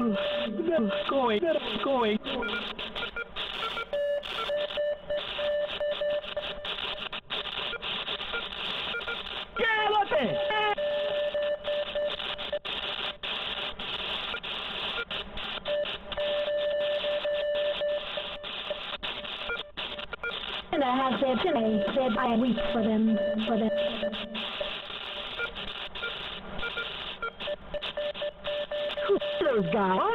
That's going. And I have said I weep for them. Who God?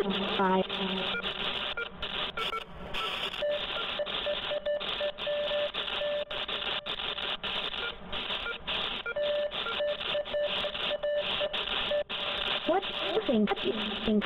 What do you think?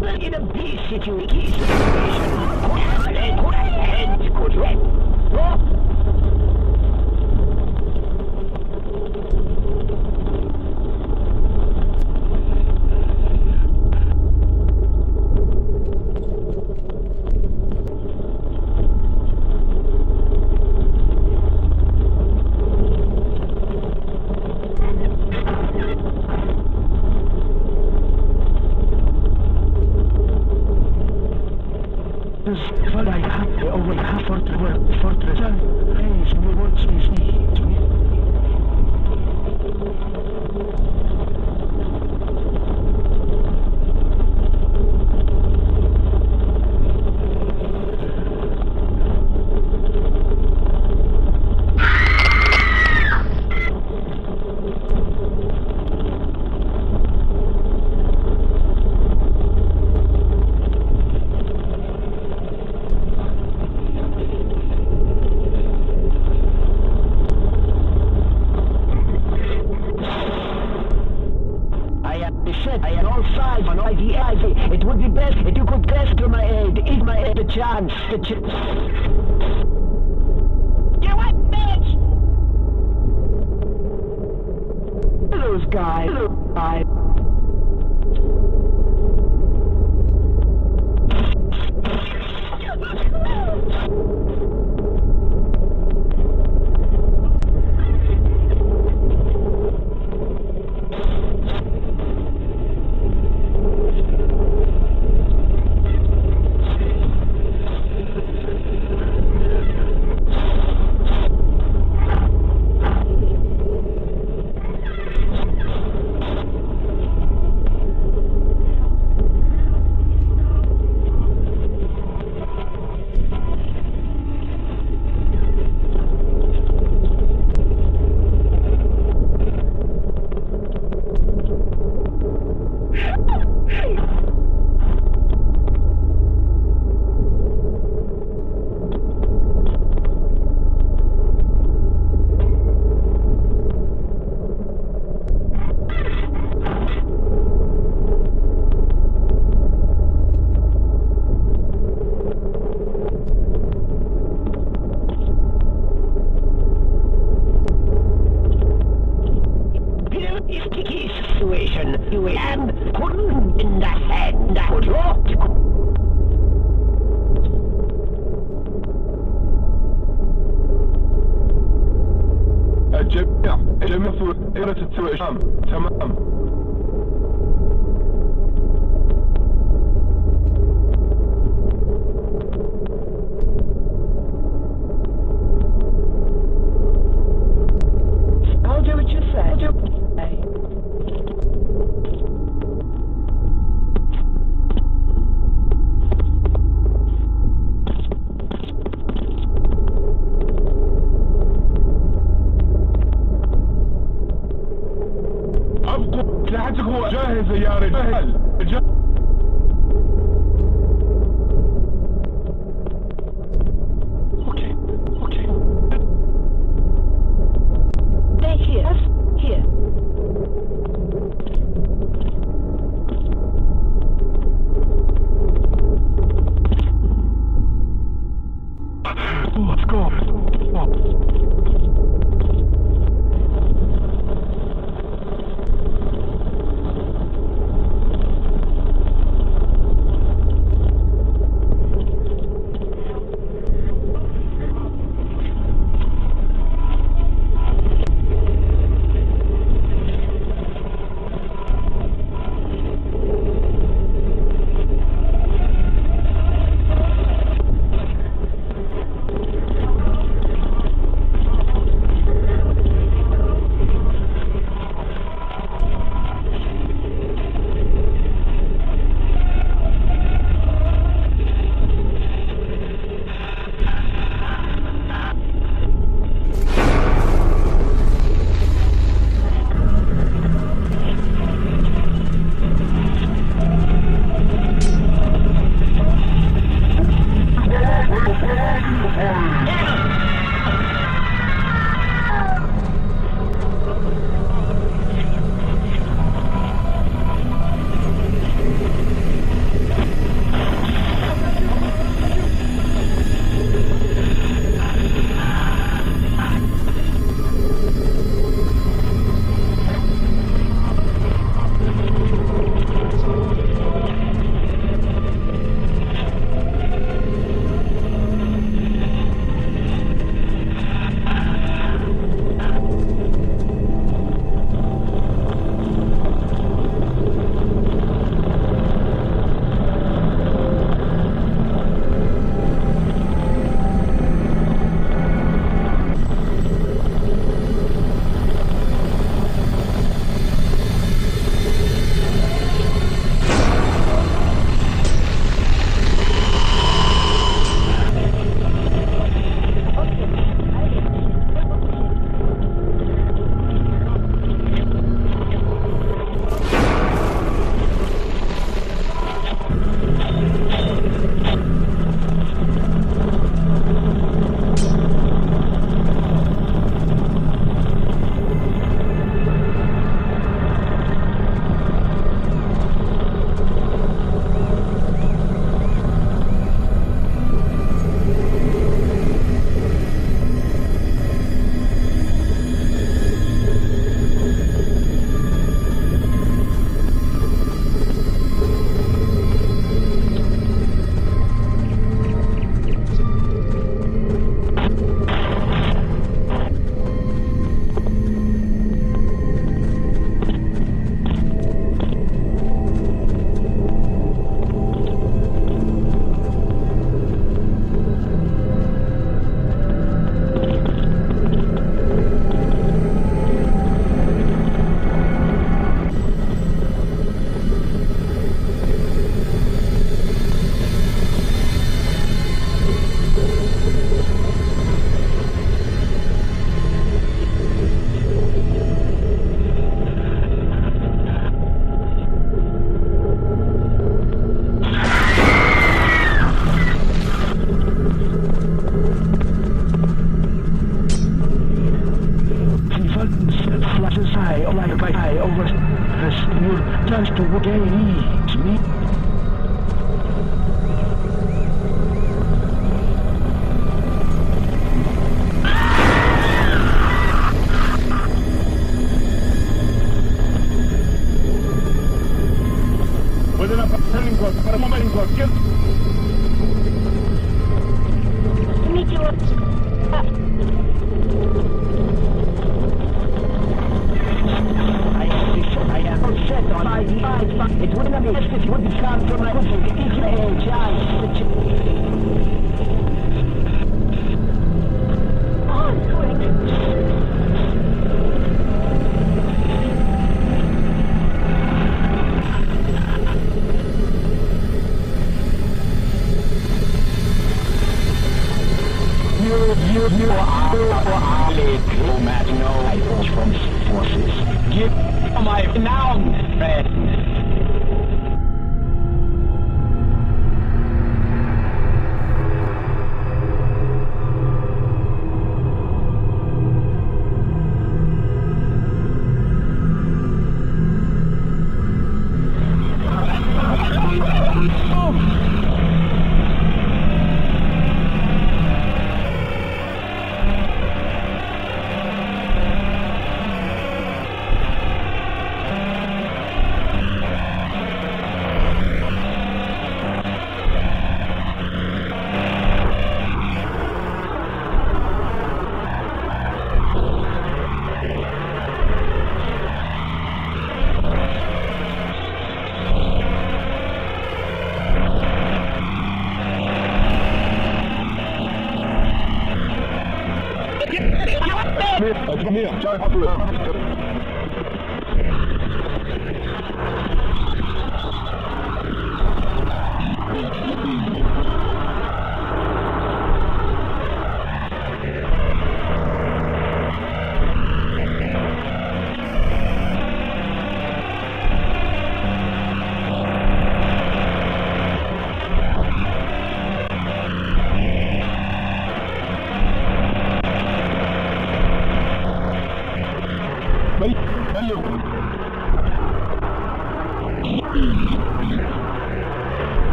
Million of these situations could happen and could happen.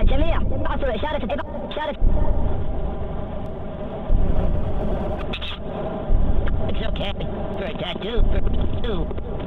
الجميع ابعثوا إشارة إشارة It's okay for a tattoo